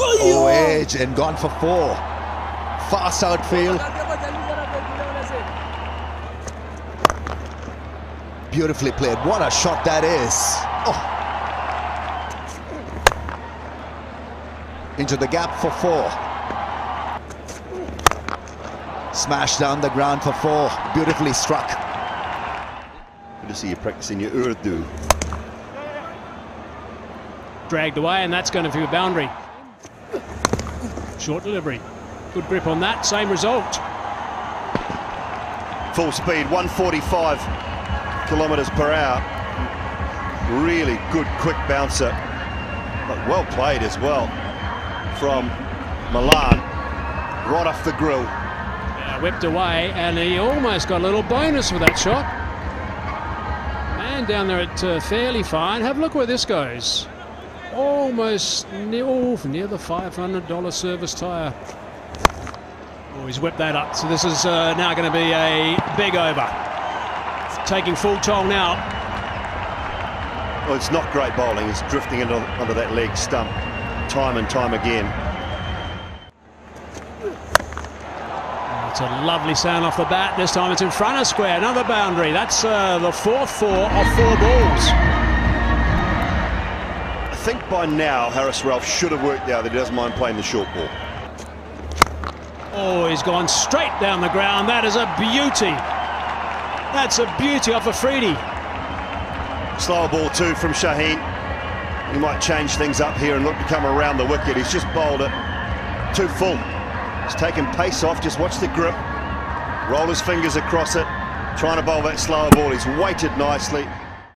Oh, edge and gone for four. Fast outfield. Beautifully played. What a shot that is. Oh. Into the gap for four. Smash down the ground for four. Beautifully struck. Good to see you practicing your Urdu. Dragged away, and that's going to be a boundary. Short delivery. Good grip on that. Same result. Full speed, 145 km/h. Really good quick bouncer, but well played as well from Malan. Right off the grill. Yeah, whipped away, and he almost got a little bonus with that shot. Man down there at fairly fine. Have a look where this goes. Almost near the $500 service tyre. Oh, he's whipped that up. So this is now going to be a big over. Taking full toll now. Well, it's not great bowling. It's drifting into, under that leg stump time and time again. It's a lovely sound off the bat. This time it's in front of square. Another boundary. That's the 4-4 off four balls. I think by now Harris Rauf should have worked out that he doesn't mind playing the short ball. Oh, he's gone straight down the ground. That is a beauty. That's a beauty off Afridi. Slower ball too from Shaheen. He might change things up here and look to come around the wicket. He's just bowled it too full. He's taken pace off. Just watch the grip. Roll his fingers across it. Trying to bowl that slower ball. He's weighted nicely.